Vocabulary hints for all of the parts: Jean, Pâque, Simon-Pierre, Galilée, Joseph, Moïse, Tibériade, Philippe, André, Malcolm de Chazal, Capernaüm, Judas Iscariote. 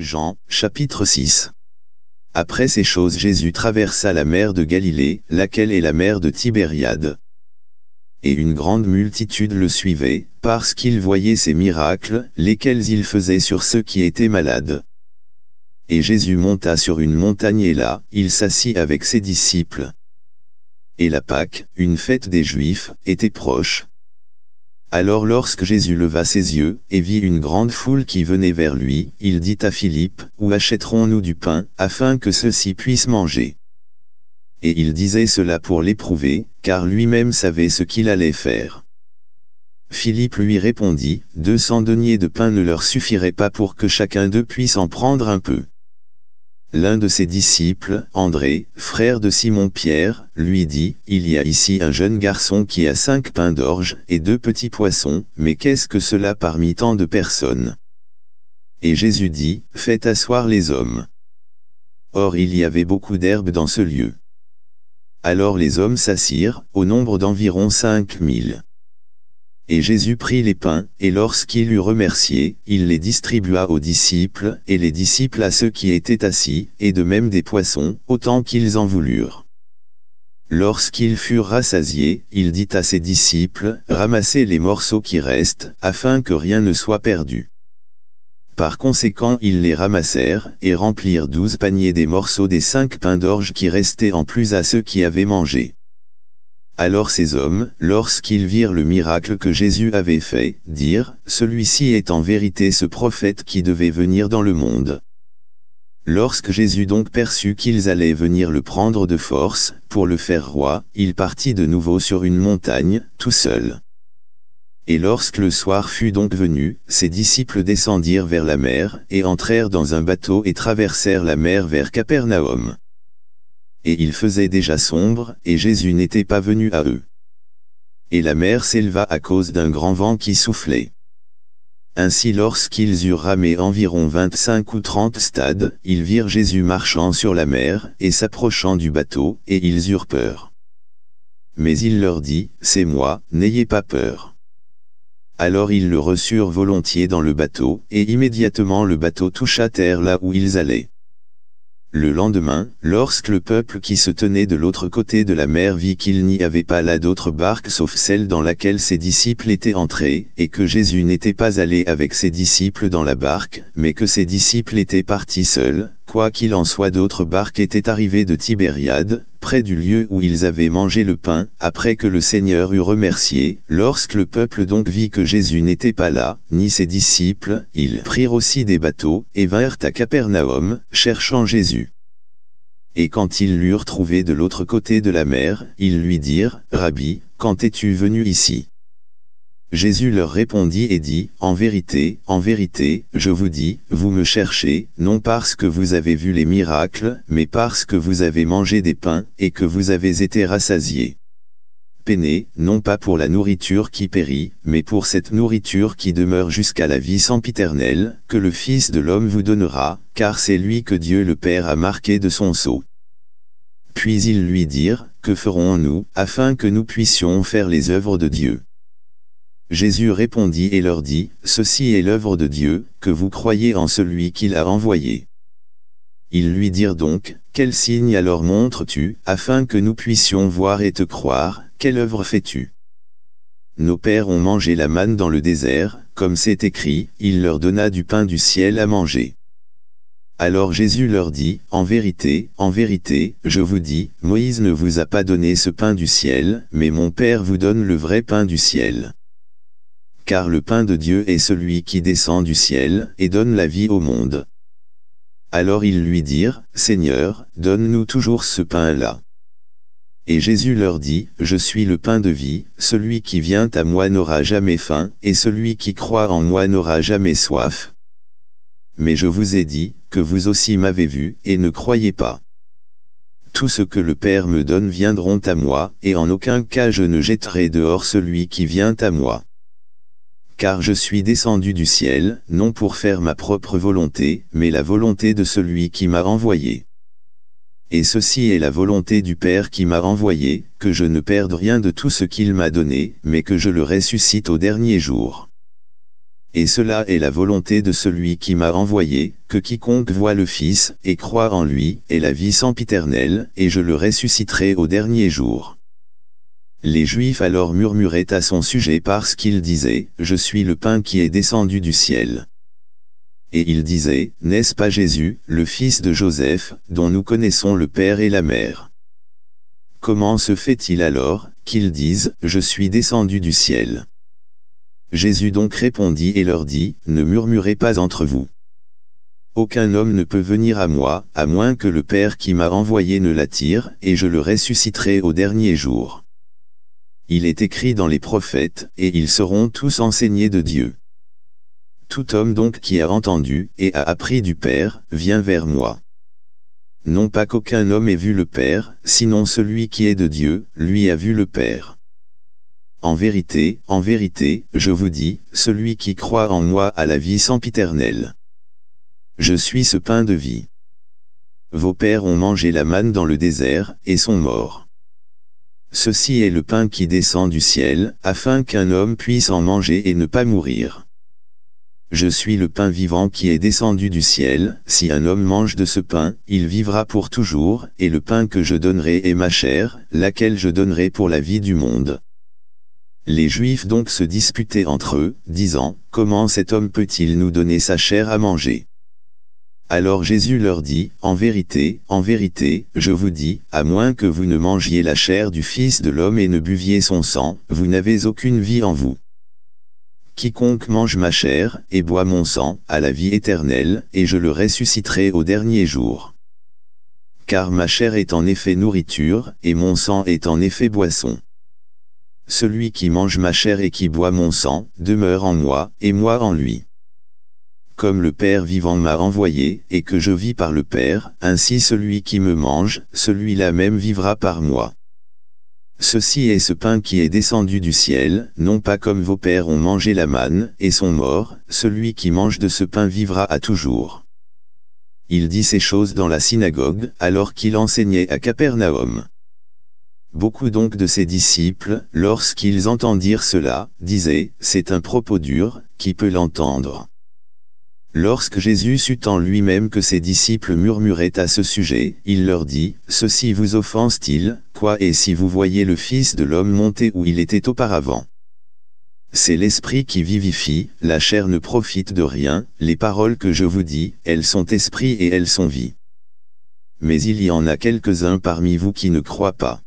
Jean, chapitre 6. Après ces choses, Jésus traversa la mer de Galilée, laquelle est la mer de Tibériade. Et une grande multitude le suivait, parce qu'ils voyaient ses miracles, lesquels il faisait sur ceux qui étaient malades. Et Jésus monta sur une montagne et là, il s'assit avec ses disciples. Et la Pâque, une fête des Juifs, était proche. Alors lorsque Jésus leva ses yeux, et vit une grande foule qui venait vers lui, il dit à Philippe, « Où achèterons-nous du pain, afin que ceux-ci puissent manger ?» Et il disait cela pour l'éprouver, car lui-même savait ce qu'il allait faire. Philippe lui répondit, « 200 deniers de pain ne leur suffiraient pas pour que chacun d'eux puisse en prendre un peu. » L'un de ses disciples, André, frère de Simon-Pierre, lui dit, « Il y a ici un jeune garçon qui a 5 pains d'orge et 2 petits poissons, mais qu'est-ce que cela parmi tant de personnes ?» Et Jésus dit, « Faites asseoir les hommes. » Or il y avait beaucoup d'herbes dans ce lieu. Alors les hommes s'assirent, au nombre d'environ 5000. Et Jésus prit les pains, et lorsqu'il eut remercié, il les distribua aux disciples, et les disciples à ceux qui étaient assis, et de même des poissons, autant qu'ils en voulurent. Lorsqu'ils furent rassasiés, il dit à ses disciples, « Ramassez les morceaux qui restent, afin que rien ne soit perdu. » Par conséquent ils les ramassèrent, et remplirent 12 paniers des morceaux des 5 pains d'orge qui restaient en plus à ceux qui avaient mangé. Alors ces hommes, lorsqu'ils virent le miracle que Jésus avait fait, dirent, « Celui-ci est en vérité ce prophète qui devait venir dans le monde. » Lorsque Jésus donc perçut qu'ils allaient venir le prendre de force, pour le faire roi, il partit de nouveau sur une montagne, tout seul. Et lorsque le soir fut donc venu, ses disciples descendirent vers la mer, et entrèrent dans un bateau et traversèrent la mer vers Capernaüm. Et il faisait déjà sombre, et Jésus n'était pas venu à eux. Et la mer s'éleva à cause d'un grand vent qui soufflait. Ainsi lorsqu'ils eurent ramé environ 25 ou 30 stades, ils virent Jésus marchant sur la mer, et s'approchant du bateau, et ils eurent peur. Mais il leur dit, « C'est moi, n'ayez pas peur. » Alors ils le reçurent volontiers dans le bateau, et immédiatement le bateau toucha terre là où ils allaient. Le lendemain, lorsque le peuple qui se tenait de l'autre côté de la mer vit qu'il n'y avait pas là d'autre barque sauf celle dans laquelle ses disciples étaient entrés, et que Jésus n'était pas allé avec ses disciples dans la barque, mais que ses disciples étaient partis seuls, quoi qu'il en soit d'autres barques étaient arrivées de Tibériade, près du lieu où ils avaient mangé le pain, après que le Seigneur eut remercié. Lorsque le peuple donc vit que Jésus n'était pas là, ni ses disciples, ils prirent aussi des bateaux, et vinrent à Capernaüm, cherchant Jésus. Et quand ils l'eurent trouvé de l'autre côté de la mer, ils lui dirent, « Rabbi, quand es-tu venu ici ?» Jésus leur répondit et dit, « en vérité, je vous dis, vous me cherchez, non parce que vous avez vu les miracles, mais parce que vous avez mangé des pains, et que vous avez été rassasiés. Peinez, non pas pour la nourriture qui périt, mais pour cette nourriture qui demeure jusqu'à la vie sempiternelle, que le Fils de l'homme vous donnera, car c'est lui que Dieu le Père a marqué de son sceau. » Puis ils lui dirent, « Que ferons-nous, afin que nous puissions faire les œuvres de Dieu ?» Jésus répondit et leur dit, « Ceci est l'œuvre de Dieu, que vous croyez en celui qui l'a envoyé. » Ils lui dirent donc, « Quel signe alors montres-tu, afin que nous puissions voir et te croire, quelle œuvre fais-tu ? » Nos pères ont mangé la manne dans le désert, comme c'est écrit, il leur donna du pain du ciel à manger. Alors Jésus leur dit, « en vérité, je vous dis, Moïse ne vous a pas donné ce pain du ciel, mais mon Père vous donne le vrai pain du ciel. » Car le pain de Dieu est celui qui descend du ciel, et donne la vie au monde. » Alors ils lui dirent, « Seigneur, donne-nous toujours ce pain-là. » Et Jésus leur dit, « Je suis le pain de vie, celui qui vient à moi n'aura jamais faim, et celui qui croit en moi n'aura jamais soif. Mais je vous ai dit, que vous aussi m'avez vu, et ne croyez pas. Tout ce que le Père me donne viendront à moi, et en aucun cas je ne jetterai dehors celui qui vient à moi. Car je suis descendu du ciel, non pour faire ma propre volonté, mais la volonté de celui qui m'a envoyé. Et ceci est la volonté du Père qui m'a envoyé, que je ne perde rien de tout ce qu'il m'a donné, mais que je le ressuscite au dernier jour. Et cela est la volonté de celui qui m'a envoyé, que quiconque voit le Fils, et croit en lui, ait la vie sempiternelle, et je le ressusciterai au dernier jour. » Les Juifs alors murmuraient à son sujet parce qu'il disait, « Je suis le pain qui est descendu du ciel. » Et il disait, « N'est-ce pas Jésus, le fils de Joseph, dont nous connaissons le père et la mère? Comment se fait-il alors, qu'ils disent, « Je suis descendu du ciel ?» Jésus donc répondit et leur dit, « Ne murmurez pas entre vous. Aucun homme ne peut venir à moi, à moins que le Père qui m'a envoyé ne l'attire, et je le ressusciterai au dernier jour. Il est écrit dans les prophètes, et ils seront tous enseignés de Dieu. Tout homme donc qui a entendu, et a appris du Père, vient vers moi. Non pas qu'aucun homme ait vu le Père, sinon celui qui est de Dieu, lui a vu le Père. En vérité, je vous dis, celui qui croit en moi a la vie sempiternelle. Je suis ce pain de vie. Vos pères ont mangé la manne dans le désert, et sont morts. Ceci est le pain qui descend du ciel, afin qu'un homme puisse en manger et ne pas mourir. Je suis le pain vivant qui est descendu du ciel, si un homme mange de ce pain, il vivra pour toujours, et le pain que je donnerai est ma chair, laquelle je donnerai pour la vie du monde. » Les Juifs donc se disputaient entre eux, disant, « Comment cet homme peut-il nous donner sa chair à manger ?» Alors Jésus leur dit, « en vérité, je vous dis, à moins que vous ne mangiez la chair du Fils de l'homme et ne buviez son sang, vous n'avez aucune vie en vous. Quiconque mange ma chair, et boit mon sang, a la vie éternelle, et je le ressusciterai au dernier jour. Car ma chair est en effet nourriture, et mon sang est en effet boisson. Celui qui mange ma chair et qui boit mon sang, demeure en moi, et moi en lui. Comme le Père vivant m'a envoyé, et que je vis par le Père, ainsi celui qui me mange, celui-là même vivra par moi. Ceci est ce pain qui est descendu du ciel, non pas comme vos pères ont mangé la manne, et sont morts, celui qui mange de ce pain vivra à toujours. » Il dit ces choses dans la synagogue, alors qu'il enseignait à Capernaüm. Beaucoup donc de ses disciples, lorsqu'ils entendirent cela, disaient, « C'est un propos dur, qui peut l'entendre ?» Lorsque Jésus sut en lui-même que ses disciples murmuraient à ce sujet, il leur dit, « Ceci vous offense-t-il, quoi et si vous voyez le Fils de l'homme monter où il était auparavant ?» C'est l'esprit qui vivifie, la chair ne profite de rien, les paroles que je vous dis, elles sont esprit et elles sont vie. Mais il y en a quelques-uns parmi vous qui ne croient pas.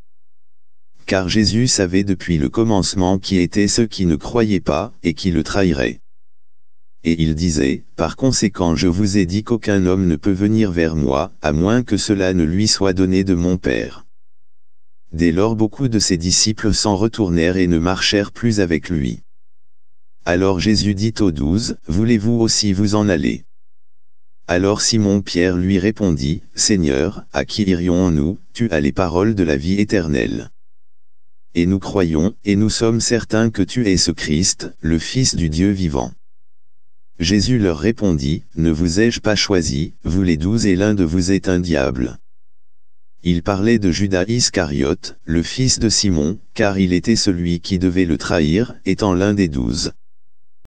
Car Jésus savait depuis le commencement qui étaient ceux qui ne croyaient pas, et qui le trahiraient. Et il disait, « Par conséquent je vous ai dit qu'aucun homme ne peut venir vers moi, à moins que cela ne lui soit donné de mon Père. » Dès lors beaucoup de ses disciples s'en retournèrent et ne marchèrent plus avec lui. Alors Jésus dit aux 12, « Voulez-vous aussi vous en aller ?» Alors Simon-Pierre lui répondit, « Seigneur, à qui irions-nous? Tu as les paroles de la vie éternelle. Et nous croyons, et nous sommes certains que tu es ce Christ, le Fils du Dieu vivant. » Jésus leur répondit, « Ne vous ai-je pas choisi, vous les 12 et l'un de vous est un diable. » Il parlait de Judas Iscariote, le fils de Simon, car il était celui qui devait le trahir, étant l'un des 12.